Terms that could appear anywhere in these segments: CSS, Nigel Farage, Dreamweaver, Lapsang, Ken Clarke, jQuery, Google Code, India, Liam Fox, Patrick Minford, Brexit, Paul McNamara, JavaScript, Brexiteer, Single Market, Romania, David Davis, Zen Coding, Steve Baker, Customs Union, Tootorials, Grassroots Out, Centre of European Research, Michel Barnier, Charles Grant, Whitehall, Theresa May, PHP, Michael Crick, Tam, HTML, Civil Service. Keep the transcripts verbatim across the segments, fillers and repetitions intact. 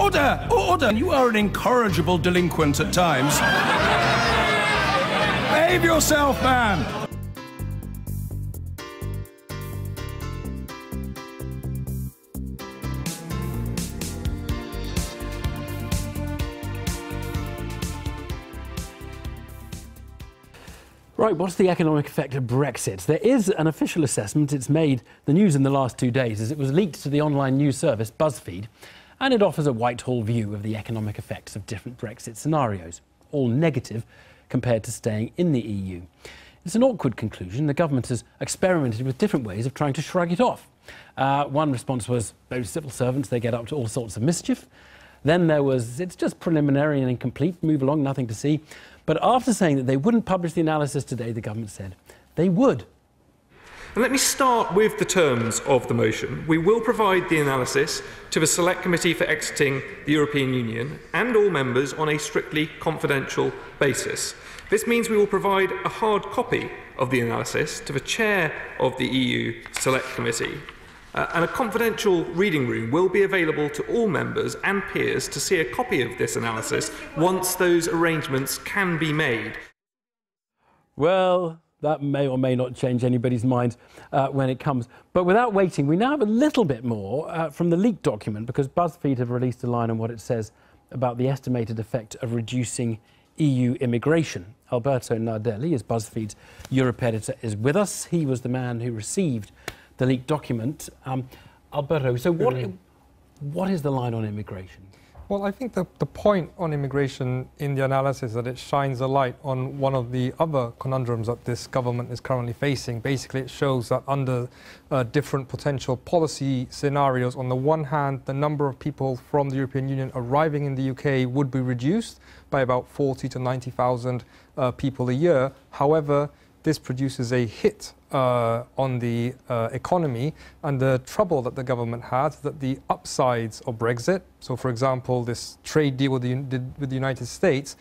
Order! Order! You are an incorrigible delinquent at times. Behave yourself, man! Right, what's the economic effect of Brexit? There is an official assessment. It's made the news in the last two days as it was leaked to the online news service BuzzFeed. And it offers a Whitehall view of the economic effects of different Brexit scenarios, all negative compared to staying in the E U. It's an awkward conclusion. The government has experimented with different ways of trying to shrug it off. Uh, one response was, those civil servants, they get up to all sorts of mischief. Then there was, it's just preliminary and incomplete, move along, nothing to see. But after saying that they wouldn't publish the analysis today, the government said they would. And let me start with the terms of the motion. We will provide the analysis to the Select Committee for Exiting the European Union and all members on a strictly confidential basis. This means we will provide a hard copy of the analysis to the Chair of the E U Select Committee. Uh, and a confidential reading room will be available to all members and peers to see a copy of this analysis once those arrangements can be made. Well, that may or may not change anybody's mind uh, when it comes. But without waiting, we now have a little bit more uh, from the leaked document, because BuzzFeed have released a line on what it says about the estimated effect of reducing E U immigration. Alberto Nardelli, as BuzzFeed's Europe editor, is with us. He was the man who received the leaked document. Um, Alberto, so what, mm. what is the line on immigration? Well, I think the, the point on immigration in the analysis is that it shines a light on one of the other conundrums that this government is currently facing. Basically, it shows that under uh, different potential policy scenarios, on the one hand, the number of people from the European Union arriving in the U K would be reduced by about forty to ninety thousand uh, people a year. However, this produces a hit uh, on the uh, economy, and the trouble that the government had, that the upsides of Brexit, so for example, this trade deal with the, with the United States,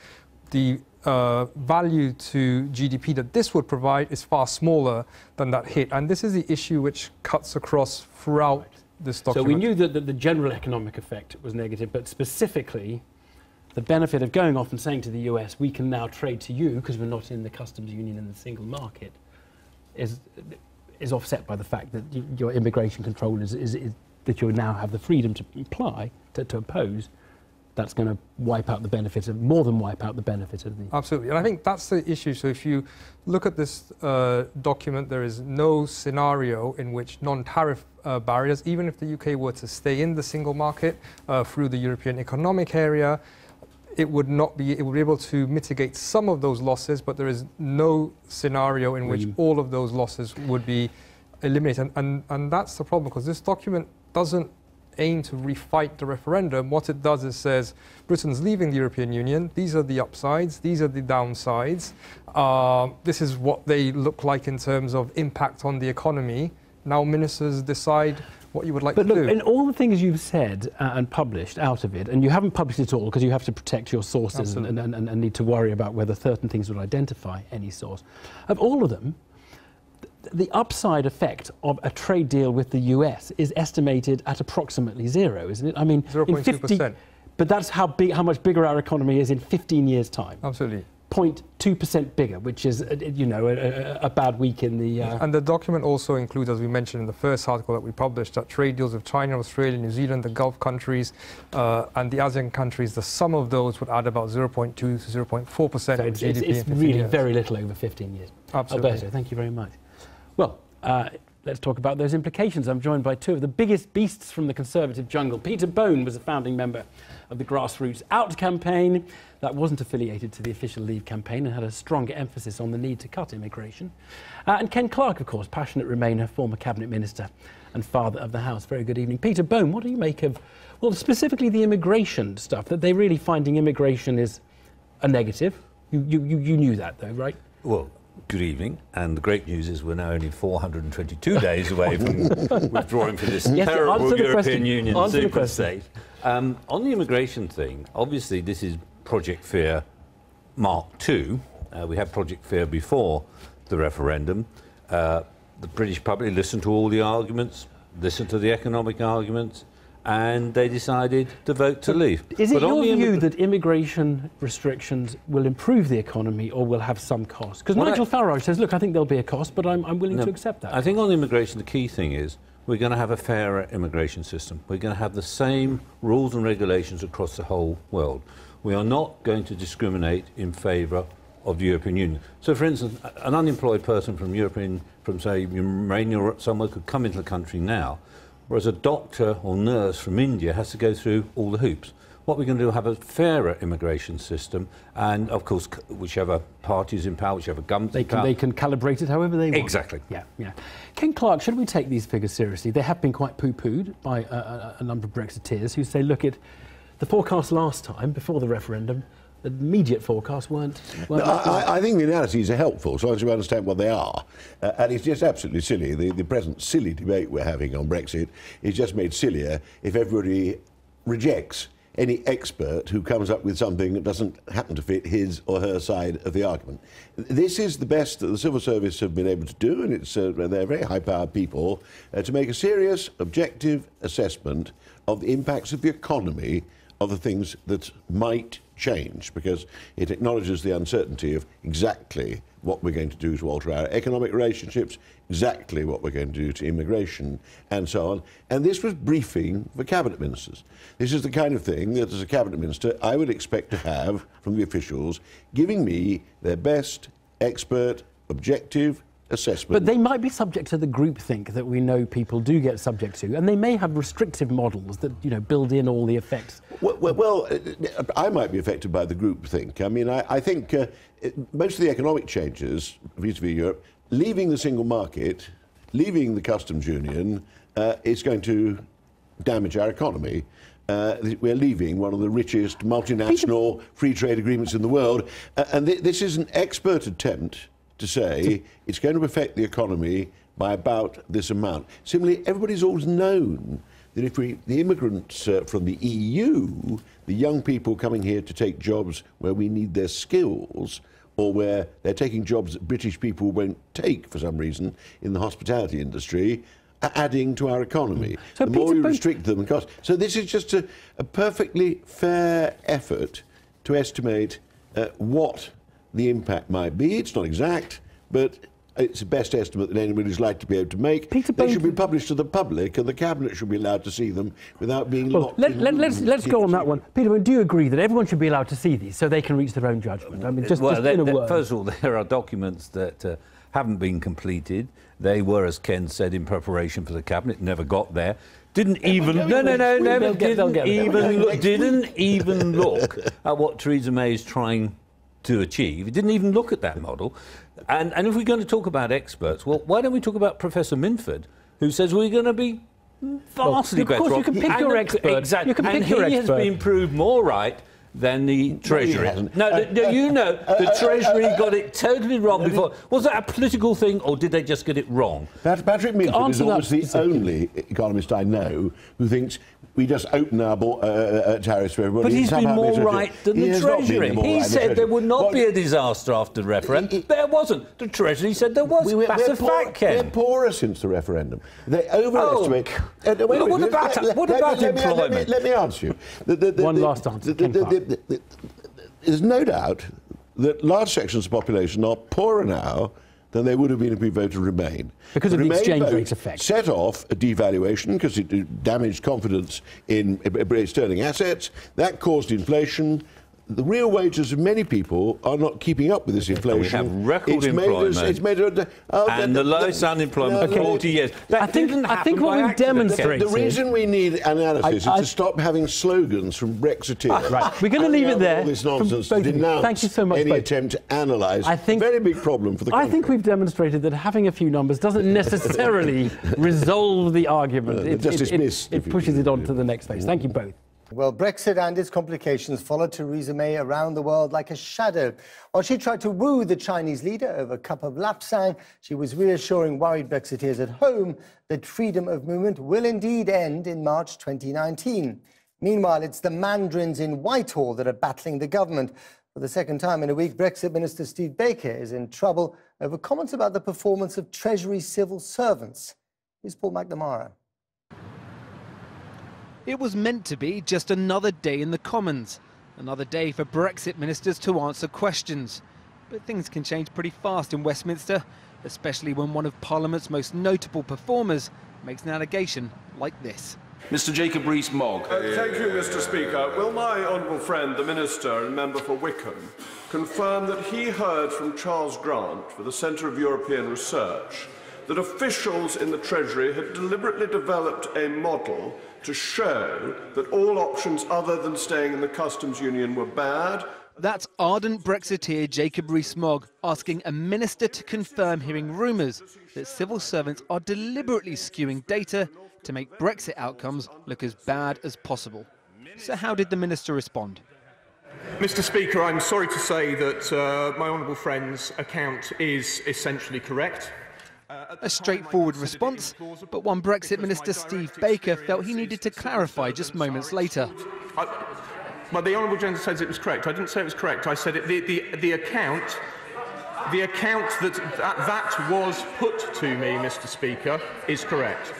the uh, value to G D P that this would provide is far smaller than that hit. And this is the issue which cuts across throughout right. this document. So we knew that the, the general economic effect was negative, but specifically, the benefit of going off and saying to the U S, we can now trade to you because we're not in the customs union and the single market, is is offset by the fact that you, your immigration control is, is, is that you now have the freedom to apply, to, to impose. That's going to wipe out the benefits of, more than wipe out the benefits of the... Absolutely, and I think that's the issue. So if you look at this uh, document, there is no scenario in which non-tariff uh, barriers, even if the U K were to stay in the single market uh, through the European Economic Area, it would not be, it would be able to mitigate some of those losses, but there is no scenario in which mm. all of those losses would be eliminated. And, and, and that's the problem, because this document doesn't aim to refight the referendum. What it does is says, Britain's leaving the European Union, these are the upsides, these are the downsides, uh, this is what they look like in terms of impact on the economy. Now ministers decide what you would like but to look, do. But look, in all the things you've said uh, and published out of it, and you haven't published it all because you have to protect your sources and, and, and, and need to worry about whether certain things will identify any source. Of all of them, th the upside effect of a trade deal with the U S is estimated at approximately zero, isn't it? I mean, zero point two percent. But that's how big, how much bigger our economy is in fifteen years' time. Absolutely. zero point two percent bigger, which is, you know, a, a bad week in the... Uh... And the document also includes, as we mentioned in the first article that we published, that trade deals with China, Australia, New Zealand, the Gulf countries uh, and the ASEAN countries, the sum of those would add about zero point two to zero point four percent so of G D P. It's, it's in fifteen really years. Very little over fifteen years. Absolutely. Alberto, thank you very much. Well, uh, let's talk about those implications. I'm joined by two of the biggest beasts from the Conservative jungle. Peter Bone was a founding member of the Grassroots Out campaign that wasn't affiliated to the official Leave campaign and had a stronger emphasis on the need to cut immigration. Uh, and Ken Clarke, of course, passionate Remainer, former cabinet minister and father of the House. Very good evening. Peter Bone, what do you make of, well, specifically the immigration stuff, that they're really finding immigration is a negative? You, you, you, you knew that, though, right? Well, good evening, and the great news is we're now only four hundred twenty-two days away from withdrawing from this yes, terrible European question. Union answer super state. Um, on the immigration thing, obviously this is Project Fear Mark two. Uh, we had Project Fear before the referendum. Uh, the British public listened to all the arguments, listened to the economic arguments, and they decided to vote to leave. Is it your view that immigration restrictions will improve the economy or will have some cost? Because Nigel Farage says, look, I think there'll be a cost, but I'm, I'm willing to accept that. I think on immigration, the key thing is we're going to have a fairer immigration system. We're going to have the same rules and regulations across the whole world. We are not going to discriminate in favour of the European Union. So, for instance, an unemployed person from European, from, say, Romania or somewhere could come into the country now, whereas a doctor or nurse from India has to go through all the hoops. What we're going to do is have a fairer immigration system, and, of course, whichever party's in power, whichever government's in power... They can calibrate it however they want. Exactly. Yeah, yeah. Ken Clarke, should we take these figures seriously? They have been quite poo-pooed by uh, a number of Brexiteers who say, look, at the forecast last time, before the referendum, the immediate forecasts weren't... weren't no, I, I think the analyses are helpful, so as you understand what they are. Uh, and it's just absolutely silly. The, the present silly debate we're having on Brexit is just made sillier if everybody rejects any expert who comes up with something that doesn't happen to fit his or her side of the argument. This is the best that the Civil Service have been able to do, and it's, uh, they're very high-powered people, uh, to make a serious, objective assessment of the impacts of the economy of the things that might change, because it acknowledges the uncertainty of exactly what we're going to do to alter our economic relationships, exactly what we're going to do to immigration, and so on. And this was briefing for cabinet ministers. This is the kind of thing that, as a cabinet minister, I would expect to have from the officials giving me their best, expert, objective assessment. But they might be subject to the groupthink that we know people do get subject to, and they may have restrictive models that, you know, build in all the effects. Well, well, well I might be affected by the groupthink. I mean, I, I think uh, most of the economic changes vis-a-vis Europe, leaving the single market, leaving the customs union, uh, is going to damage our economy. Uh, we're leaving one of the richest multinational free trade agreements in the world, uh, and th this is an expert attempt to say it's going to affect the economy by about this amount. Similarly, everybody's always known that if we, the immigrants uh, from the E U, the young people coming here to take jobs where we need their skills, or where they're taking jobs that British people won't take for some reason in the hospitality industry, are adding to our economy. So the Peter more you Bone... restrict them, cost. So this is just a, a perfectly fair effort to estimate uh, what the impact might be. It's not exact, but it's the best estimate that anybody's likely to be able to make. Peter Bone... They should be published to the public, and the Cabinet should be allowed to see them without being well, locked let, in... Let, let's, let's go on that one. Peter Bone, do you agree that everyone should be allowed to see these so they can reach their own judgment? I mean, just, well, just there, in a there, word. First of all, there are documents that uh, haven't been completed. They were, as Ken said, in preparation for the Cabinet, never got there. Didn't yeah, even... No, no, no, no, no didn't, even look, didn't even look at what Theresa May is trying to achieve. It didn't even look at that model. And, and if we're going to talk about experts, well, why don't we talk about Professor Minford, who says we're going to be vastly better off. Well, of course, you can pick your expert. Exactly. You can pick your expert. And he has been proved more right than the Treasury. No, no, no, you know, the Treasury got it totally wrong before. Was that a political thing, or did they just get it wrong? Patrick Minford is almost the only economist I know who thinks we just open our uh, tariffs for everybody. But he's been more right than the Treasury. He said there would not be a disaster after the referendum. There wasn't. The Treasury said there was. That's a fact, Ken. They're poorer since the referendum. They overestimate. What about employment? Let me answer you. One last answer. There's no doubt that large sections of the population are poorer now than they would have been if we voted Remain. Because of the exchange rate effect. Set off a devaluation because it damaged confidence in sterling assets. That caused inflation. The real wages of many people are not keeping up with this inflation. We have record employment. It's made a, uh, and the, the, the lowest unemployment for forty years. I think, I think what we've demonstrated... The, the reason we need analysis I, I, is to stop having slogans from Brexiteers. Right. We're going to leave it there. All this nonsense to denounce Thank you so much, any both. attempt to analyse. I think, a very big problem for the country. I think we've demonstrated that having a few numbers doesn't necessarily resolve the argument. No, it just it, dismiss, it, it pushes it on to the next phase. Thank you both. Well, Brexit and its complications followed Theresa May around the world like a shadow. While she tried to woo the Chinese leader over a cup of Lapsang, she was reassuring worried Brexiteers at home that freedom of movement will indeed end in March twenty nineteen. Meanwhile, it's the mandarins in Whitehall that are battling the government. For the second time in a week, Brexit Minister Steve Baker is in trouble over comments about the performance of Treasury civil servants. Here's Paul McNamara. It was meant to be just another day in the Commons, another day for Brexit ministers to answer questions. But things can change pretty fast in Westminster, especially when one of Parliament's most notable performers makes an allegation like this. Mister Jacob Rees-Mogg. Uh, thank you, Mister Speaker. Will my honourable friend, the Minister and Member for Wickham, confirm that he heard from Charles Grant for the Centre of European Research that officials in the Treasury had deliberately developed a model to show that all options other than staying in the Customs Union were bad? That's ardent Brexiteer Jacob Rees-Mogg asking a minister to confirm hearing rumours that civil servants are deliberately skewing data to make Brexit outcomes look as bad as possible. So how did the minister respond? Mister Speaker, I'm sorry to say that uh, my honourable friend's account is essentially correct. A straightforward response, but one Brexit minister, Steve Baker, felt he needed to clarify just moments later. I, well, the honourable gentleman says it was correct. I didn't say it was correct. I said it, the, the, the account, the account that, that that was put to me, Mister Speaker, is correct.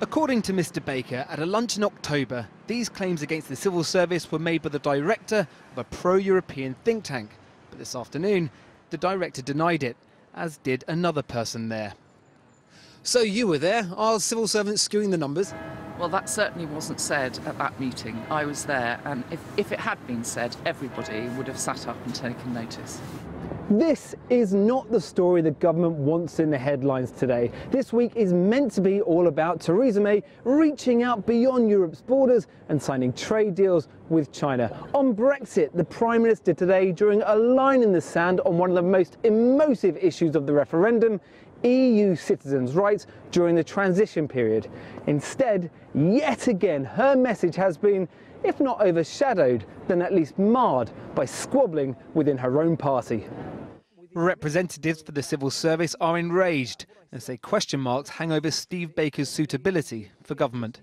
According to Mister Baker, at a lunch in October, these claims against the Civil Service were made by the director of a pro-European think tank. But this afternoon, the director denied it, as did another person there. So you were there. Are civil servants skewing the numbers? Well, that certainly wasn't said at that meeting. I was there, and if, if it had been said, everybody would have sat up and taken notice. This is not the story the government wants in the headlines today. This week is meant to be all about Theresa May reaching out beyond Europe's borders and signing trade deals with China. On Brexit, the Prime Minister today drawing a line in the sand on one of the most emotive issues of the referendum, E U citizens' rights during the transition period. Instead, yet again, her message has been, if not overshadowed, then at least marred by squabbling within her own party. Representatives for the civil service are enraged and say question marks hang over Steve Baker's suitability for government.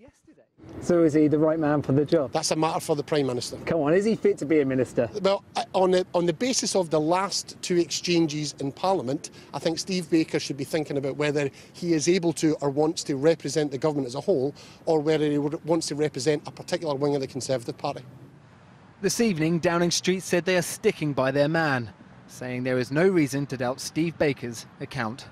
So is he the right man for the job? That's a matter for the Prime Minister. Come on, is he fit to be a minister? Well, on the, on the basis of the last two exchanges in Parliament, I think Steve Baker should be thinking about whether he is able to or wants to represent the government as a whole, or whether he wants to represent a particular wing of the Conservative Party. This evening, Downing Street said they are sticking by their man, saying there is no reason to doubt Steve Baker's account.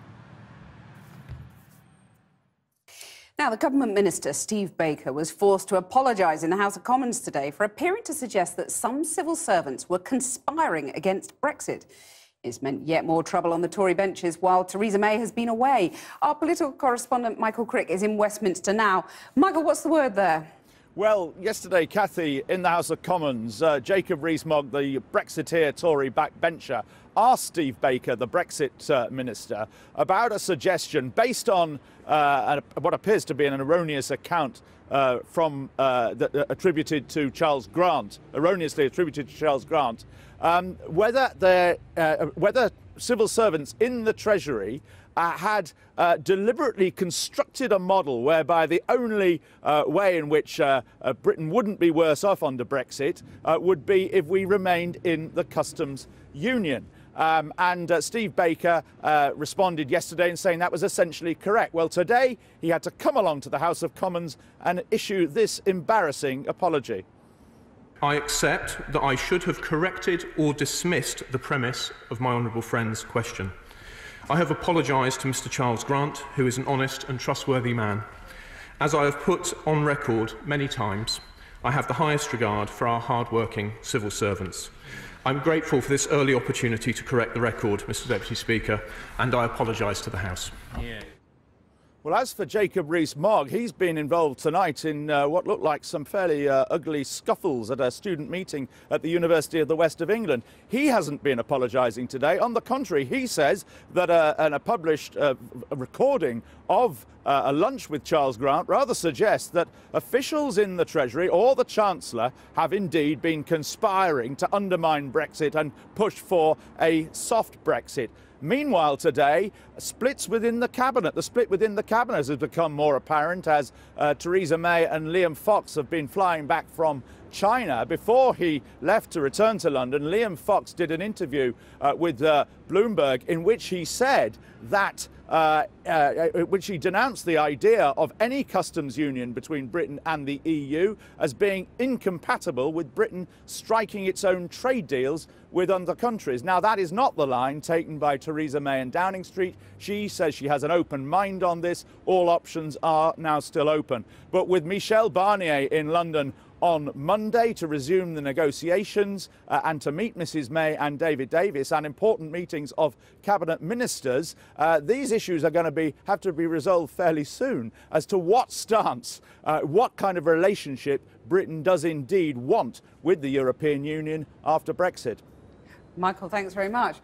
Now, the government minister, Steve Baker, was forced to apologise in the House of Commons today for appearing to suggest that some civil servants were conspiring against Brexit. It's meant yet more trouble on the Tory benches while Theresa May has been away. Our political correspondent, Michael Crick, is in Westminster now. Michael, what's the word there? Well, yesterday, Cathy, in the House of Commons, uh, Jacob Rees-Mogg, the Brexiteer Tory backbencher, asked Steve Baker, the Brexit uh, minister, about a suggestion based on uh, what appears to be an erroneous account uh, from uh, that, uh, attributed to Charles Grant, erroneously attributed to Charles Grant, um, whether there, uh, whether civil servants in the Treasury Uh, had uh, deliberately constructed a model whereby the only uh, way in which uh, uh, Britain wouldn't be worse off under Brexit uh, would be if we remained in the Customs Union. Um, and uh, Steve Baker uh, responded yesterday in saying that was essentially correct. Well, today he had to come along to the House of Commons and issue this embarrassing apology. I accept that I should have corrected or dismissed the premise of my honourable friend's question. I have apologised to Mr Charles Grant, who is an honest and trustworthy man. As I have put on record many times, I have the highest regard for our hard-working civil servants. I'm grateful for this early opportunity to correct the record, Mr Deputy Speaker, and I apologise to the House. Yeah. Well, as for Jacob Rees-Mogg, he's been involved tonight in uh, what looked like some fairly uh, ugly scuffles at a student meeting at the University of the West of England. He hasn't been apologising today. On the contrary, he says that uh, an, a published uh, recording of uh, a lunch with Charles Grant rather suggests that officials in the Treasury or the Chancellor have indeed been conspiring to undermine Brexit and push for a soft Brexit. Meanwhile, today, splits within the Cabinet. The split within the Cabinet has become more apparent as uh, Theresa May and Liam Fox have been flying back from China. Before he left to return to London, Liam Fox did an interview uh, with uh, Bloomberg in which he said that uh, uh, which he denounced the idea of any customs union between Britain and the E U as being incompatible with Britain striking its own trade deals with other countries. Now, that is not the line taken by Theresa May in Downing Street. She says she has an open mind on this. All options are now still open. But with Michel Barnier in London on Monday to resume the negotiations uh, and to meet Missus May and David Davis and important meetings of cabinet ministers, uh, these issues are going to be have to be resolved fairly soon as to what stance, uh, what kind of relationship Britain does indeed want with the European Union after Brexit. Michael, thanks very much.